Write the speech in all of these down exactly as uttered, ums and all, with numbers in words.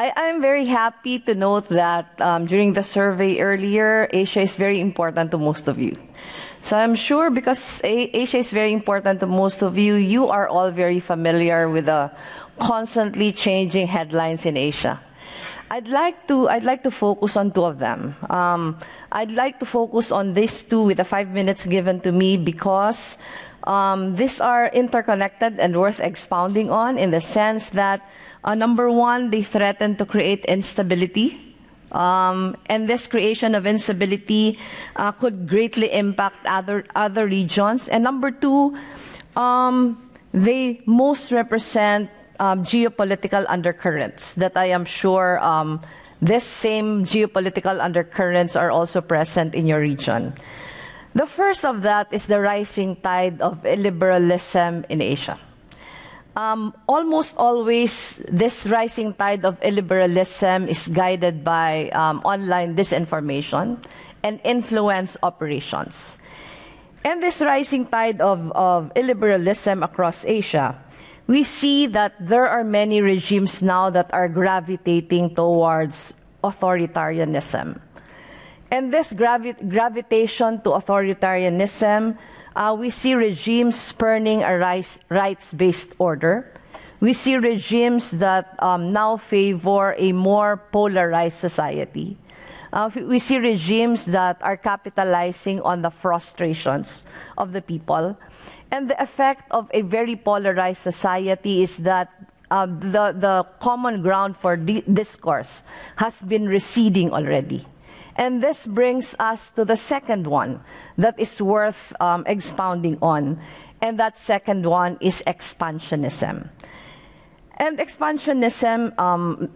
I am very happy to note that um, during the survey earlier, Asia is very important to most of you. So I'm sure because A Asia is very important to most of you, you are all very familiar with the constantly changing headlines in Asia. I'd like to, I'd like to focus on two of them. Um, I'd like to focus on these two with the five minutes given to me because um, these are interconnected and worth expounding on in the sense that, uh, number one, they threaten to create instability. Um, and this creation of instability uh, could greatly impact other, other regions. And number two, um, they most represent Um, geopolitical undercurrents that I am sure um, this same geopolitical undercurrents are also present in your region. The first of that is the rising tide of illiberalism in Asia. Um, almost always, this rising tide of illiberalism is guided by um, online disinformation and influence operations. And this rising tide of, of illiberalism across Asia, we see that there are many regimes now that are gravitating towards authoritarianism. And this gravi gravitation to authoritarianism, uh, we see regimes spurning a rights-based order. We see regimes that um, now favor a more polarized society. Uh, we see regimes that are capitalizing on the frustrations of the people. And the effect of a very polarized society is that uh, the, the common ground for di discourse has been receding already. And this brings us to the second one that is worth um, expounding on. And that second one is expansionism. And expansionism, um,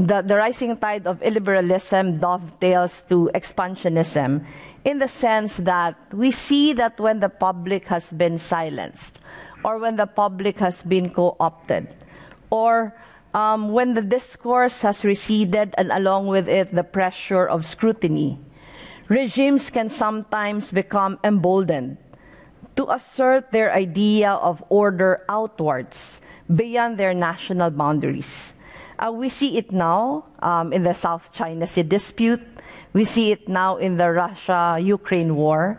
the, the rising tide of illiberalism dovetails to expansionism, in the sense that we see that when the public has been silenced, or when the public has been co-opted, or um, when the discourse has receded and along with it the pressure of scrutiny, regimes can sometimes become emboldened to assert their idea of order outwards beyond their national boundaries. Uh, we see it now um, in the South China Sea dispute. We see it now in the Russia-Ukraine war.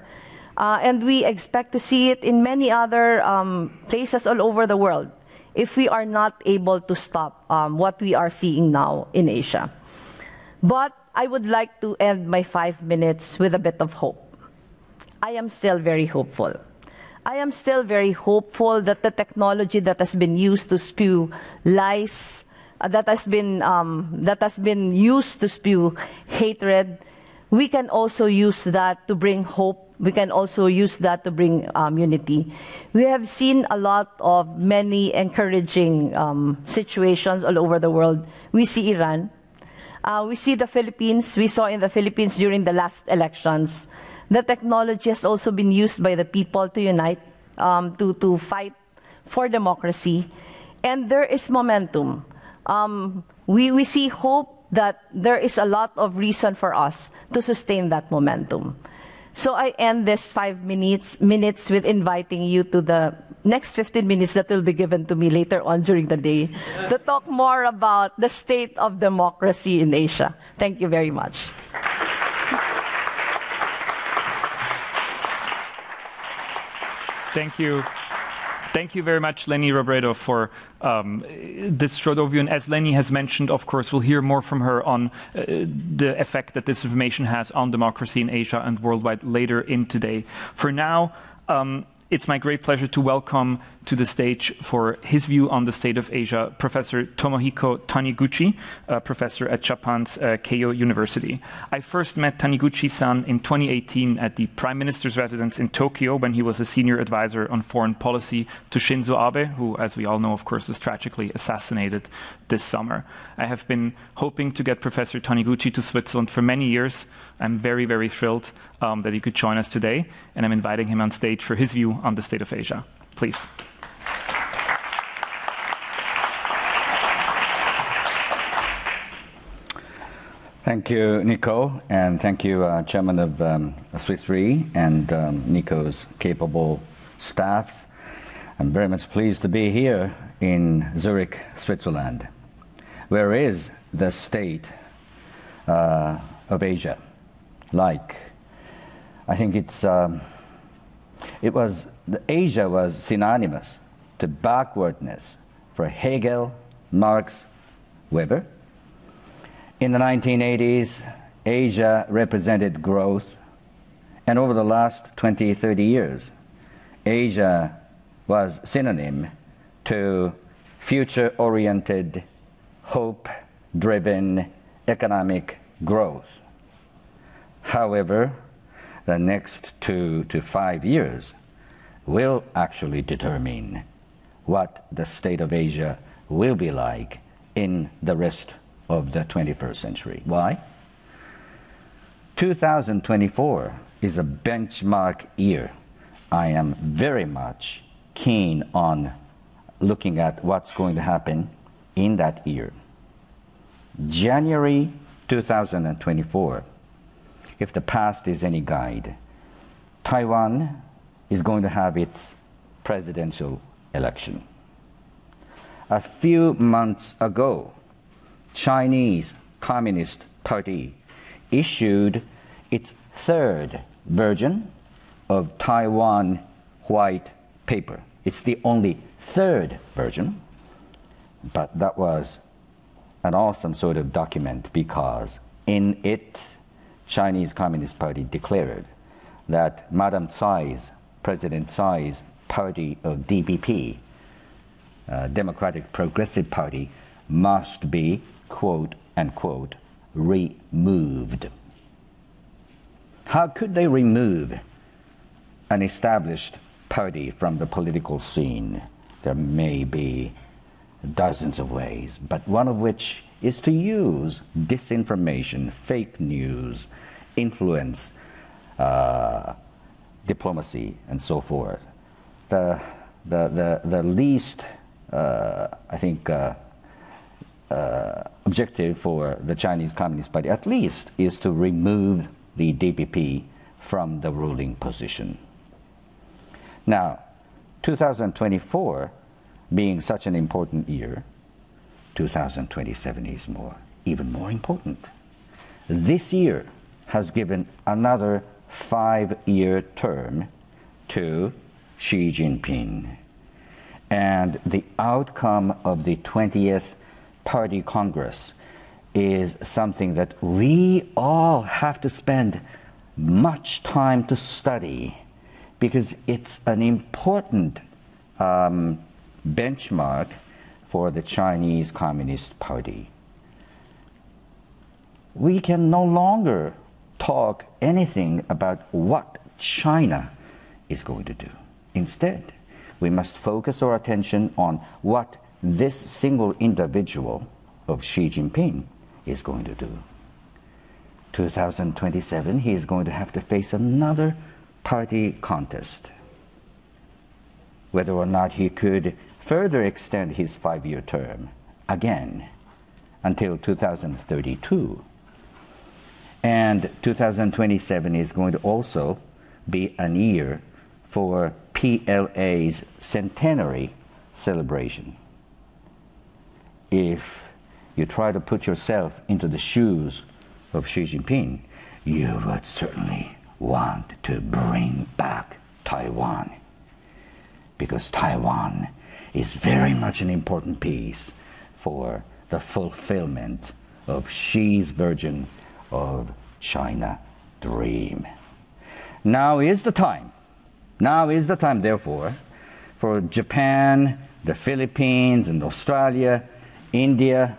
Uh, and we expect to see it in many other um, places all over the world if we are not able to stop um, what we are seeing now in Asia. But I would like to end my five minutes with a bit of hope. I am still very hopeful. I am still very hopeful that the technology that has been used to spew lies, Uh, that has been um, that has been used to spew hatred, we can also use that to bring hope. We can also use that to bring um, unity. We have seen a lot of many encouraging um, situations all over the world. We see Iran. Uh, we see the Philippines. We saw in the Philippines during the last elections. The technology has also been used by the people to unite, um, to, to fight for democracy. And there is momentum. Um, we, we see hope that there is a lot of reason for us to sustain that momentum. So I end this five minutes, minutes with inviting you to the next fifteen minutes that will be given to me later on during the day to talk more about the state of democracy in Asia. Thank you very much. Thank you. Thank you very much, Leni Robredo, for um, this short overview. And as Leni has mentioned, of course, we'll hear more from her on uh, the effect that this information has on democracy in Asia and worldwide later in today. For now, um, it's my great pleasure to welcome to the stage for his view on the state of Asia, Professor Tomohiko Taniguchi, uh, professor at Japan's uh, Keio University. I first met Taniguchi-san in twenty eighteen at the Prime Minister's residence in Tokyo when he was a senior advisor on foreign policy to Shinzo Abe, who, as we all know, of course, was tragically assassinated this summer. I have been hoping to get Professor Taniguchi to Switzerland for many years. I'm very, very thrilled um, that he could join us today, and I'm inviting him on stage for his view on the state of Asia. Please. Thank you, Nico, and thank you, uh, Chairman of um, Swiss Re and um, Nico's capable staffs. I'm very much pleased to be here in Zurich, Switzerland. Where is the state uh, of Asia like? I think it's um, it was the Asia was synonymous to backwardness for Hegel, Marx, Weber. In the nineteen eighties, Asia represented growth, and over the last twenty, thirty years, Asia was synonym to future-oriented, hope-driven economic growth. However, the next two to five years will actually determine what the state of Asia will be like in the rest of the twenty-first century. Why? two thousand twenty-four is a benchmark year. I am very much keen on looking at what's going to happen in that year. January two thousand twenty-four, if the past is any guide, Taiwan is going to have its presidential election. A few months ago, Chinese Communist Party issued its third version of Taiwan White Paper. It's the only third version, but that was an awesome sort of document because in it, Chinese Communist Party declared that Madam Tsai's, President Tsai's party of D P P, uh, Democratic Progressive Party, must be, quote unquote, removed. How could they remove an established party from the political scene? There may be dozens of ways, but one of which is to use disinformation, fake news, influence, uh, diplomacy, and so forth. The, the, the, the least, uh, I think, uh, uh, objective for the Chinese Communist Party, at least, is to remove the D P P from the ruling position. Now, two thousand twenty-four being such an important year, two thousand twenty-seven is more, even more important. This year has given another five-year term to Xi Jinping. And the outcome of the twentieth Party Congress is something that we all have to spend much time to study because it's an important um, benchmark for the Chinese Communist Party. We can no longer talk anything about what China is going to do. Instead, we must focus our attention on what this single individual of Xi Jinping is going to do. two thousand twenty-seven, he is going to have to face another party contest. Whether or not he could further extend his five-year term again until two thousand thirty-two. And two thousand twenty-seven is going to also be a year for P L A's centenary celebration. If you try to put yourself into the shoes of Xi Jinping, you would certainly want to bring back Taiwan, because Taiwan is very much an important piece for the fulfillment of Xi's version of China dream. Now is the time, now is the time therefore, for Japan, the Philippines and Australia, India,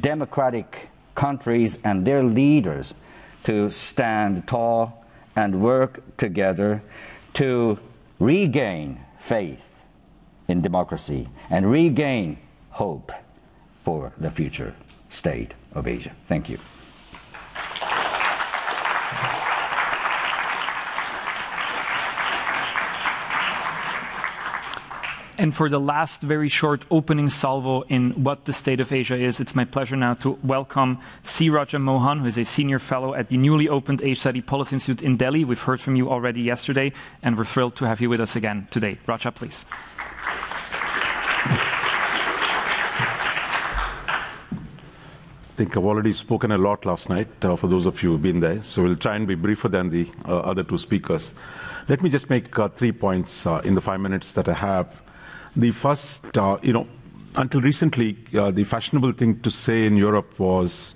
democratic countries and their leaders to stand tall and work together to regain faith in democracy and regain hope for the future state of Asia. Thank you. And for the last very short opening salvo in what the state of Asia is, it's my pleasure now to welcome C. Raja Mohan, who is a senior fellow at the newly opened Asia Society Policy Institute in Delhi. We've heard from you already yesterday, and we're thrilled to have you with us again today. Raja, please. think I've already spoken a lot last night, uh, for those of you who've been there, so we'll try and be briefer than the uh, other two speakers. Let me just make uh, three points uh, in the five minutes that I have. The first, uh, you know, until recently, uh, the fashionable thing to say in Europe was,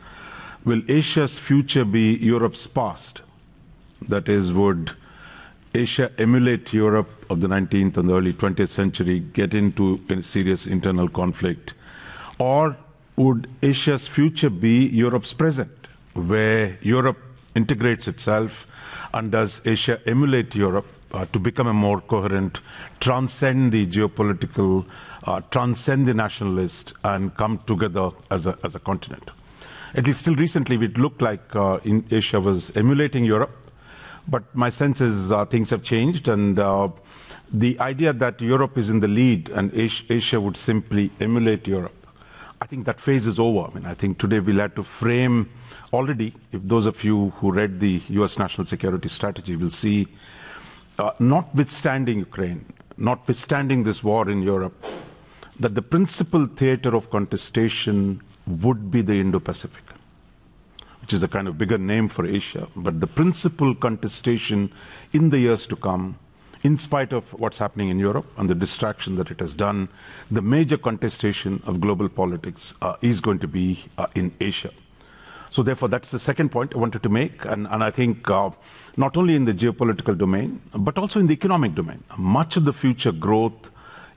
will Asia's future be Europe's past? That is, would Asia emulate Europe of the nineteenth and early twentieth century, get into a serious internal conflict? Or would Asia's future be Europe's present, where Europe integrates itself, and does Asia emulate Europe uh, to become a more coherent, transcend the geopolitical, uh, transcend the nationalist, and come together as a, as a continent? At least still recently, it looked like uh, in Asia was emulating Europe, but my sense is uh, things have changed, and uh, the idea that Europe is in the lead and Asia would simply emulate Europe, I think that phase is over. I mean, I think today we'll have to frame already, if those of you who read the U S national security strategy will see, uh, notwithstanding Ukraine, notwithstanding this war in Europe, that the principal theater of contestation would be the Indo-Pacific, which is a kind of bigger name for Asia. But the principal contestation in the years to come, in spite of what's happening in Europe and the distraction that it has done, the major contestation of global politics uh, is going to be uh, in Asia. So therefore, that's the second point I wanted to make. And, and I think uh, not only in the geopolitical domain, but also in the economic domain, much of the future growth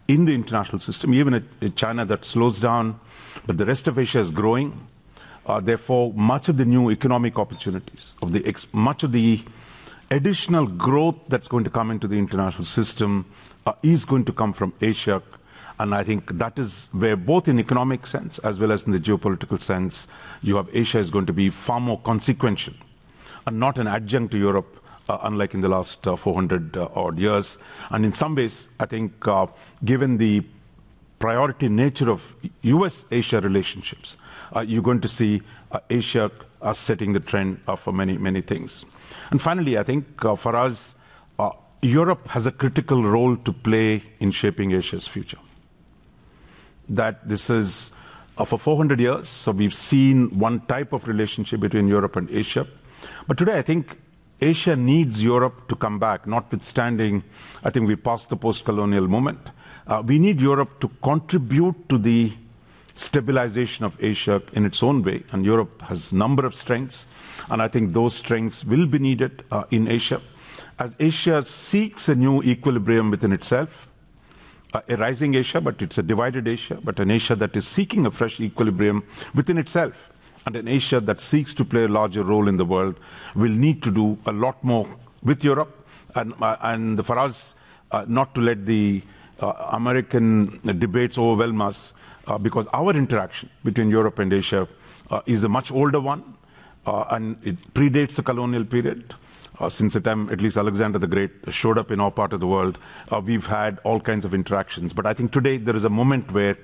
in the international system, even in China that slows down, but the rest of Asia is growing. Uh, therefore, much of the new economic opportunities, of the ex much of the additional growth that's going to come into the international system uh, is going to come from Asia. And I think that is where, both in economic sense as well as in the geopolitical sense, you have Asia is going to be far more consequential and not an adjunct to Europe, uh, unlike in the last uh, four hundred uh, odd years. And in some ways, I think, uh, given the priority nature of U S Asia relationships, Uh, you're going to see uh, Asia uh, setting the trend uh, for many, many things. And finally, I think uh, for us, uh, Europe has a critical role to play in shaping Asia's future. That this is, uh, for four hundred years, so we've seen one type of relationship between Europe and Asia. But today, I think Asia needs Europe to come back, notwithstanding, I think we passed the post-colonial moment. Uh, we need Europe to contribute to the stabilization of Asia in its own way, and Europe has a number of strengths, and I think those strengths will be needed uh, in Asia. As Asia seeks a new equilibrium within itself, uh, a rising Asia, but it's a divided Asia, but an Asia that is seeking a fresh equilibrium within itself, and an Asia that seeks to play a larger role in the world, will need to do a lot more with Europe, and, uh, and for us, uh, not to let the uh, American debates overwhelm us, Uh, because our interaction between Europe and Asia uh, is a much older one, uh, and it predates the colonial period. Uh, since the time at least Alexander the Great showed up in our part of the world, uh, we've had all kinds of interactions. But I think today there is a moment where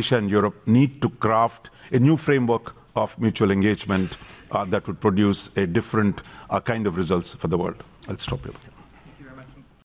Asia and Europe need to craft a new framework of mutual engagement uh, that would produce a different uh, kind of results for the world. I'll stop here.